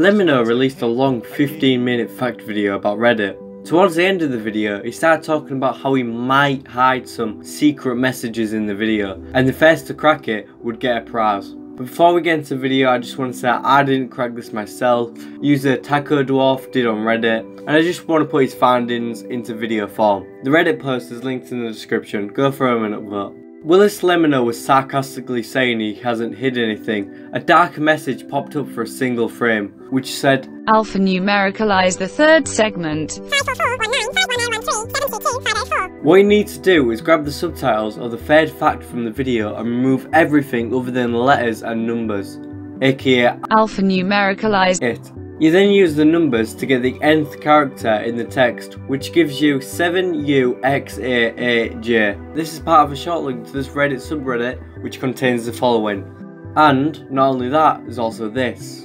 LEMMiNO released a long 15-minute fact video about Reddit. Towards the end of the video, he started talking about how he might hide some secret messages in the video, and the first to crack it would get a prize. But before we get into the video, I just want to say I didn't crack this myself. User Taco Dwarf did on Reddit, and I just want to put his findings into video form. The Reddit post is linked in the description, go for him and upvote. Willis LEMMiNO was sarcastically saying he hasn't hid anything. A dark message popped up for a single frame, which said, "Alphanumericalize the third segment. 544195191372584. What you need to do is grab the subtitles or the third fact from the video and remove everything other than letters and numbers, aka alphanumericalize it. You then use the numbers to get the nth character in the text, which gives you 7UXAAJ. This is part of a short link to this Reddit subreddit, which contains the following. And not only that, is also this.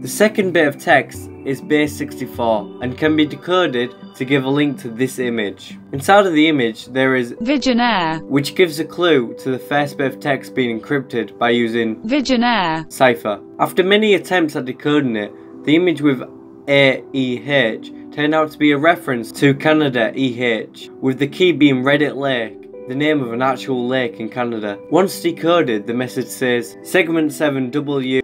The second bit of text is base 64 and can be decoded to give a link to this image. Inside of the image there is Vigenère, which gives a clue to the first bit of text being encrypted by using Vigenère cipher. After many attempts at decoding it, the image with AEH turned out to be a reference to Canada EH, with the key being Reddit Lake, the name of an actual lake in Canada. Once decoded, the message says, Segment 7W.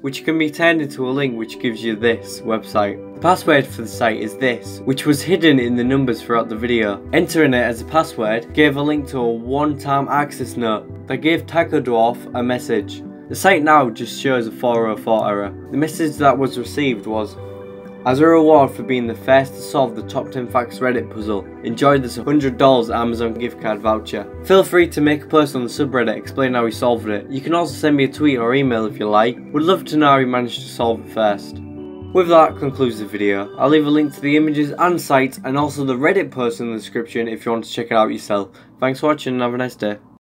Which can be turned into a link which gives you this website. The password for the site is this, which was hidden in the numbers throughout the video. Entering it as a password gave a link to a one-time access note that gave Taco Dwarf a message. The site now just shows a 404 error. The message that was received was, as a reward for being the first to solve the top 10 facts Reddit puzzle, enjoy this $100 Amazon gift card voucher. Feel free to make a post on the subreddit explaining how he solved it. You can also send me a tweet or email if you like. Would love to know how he managed to solve it first. With that concludes the video. I'll leave a link to the images and sites and also the Reddit post in the description if you want to check it out yourself. Thanks for watching and have a nice day.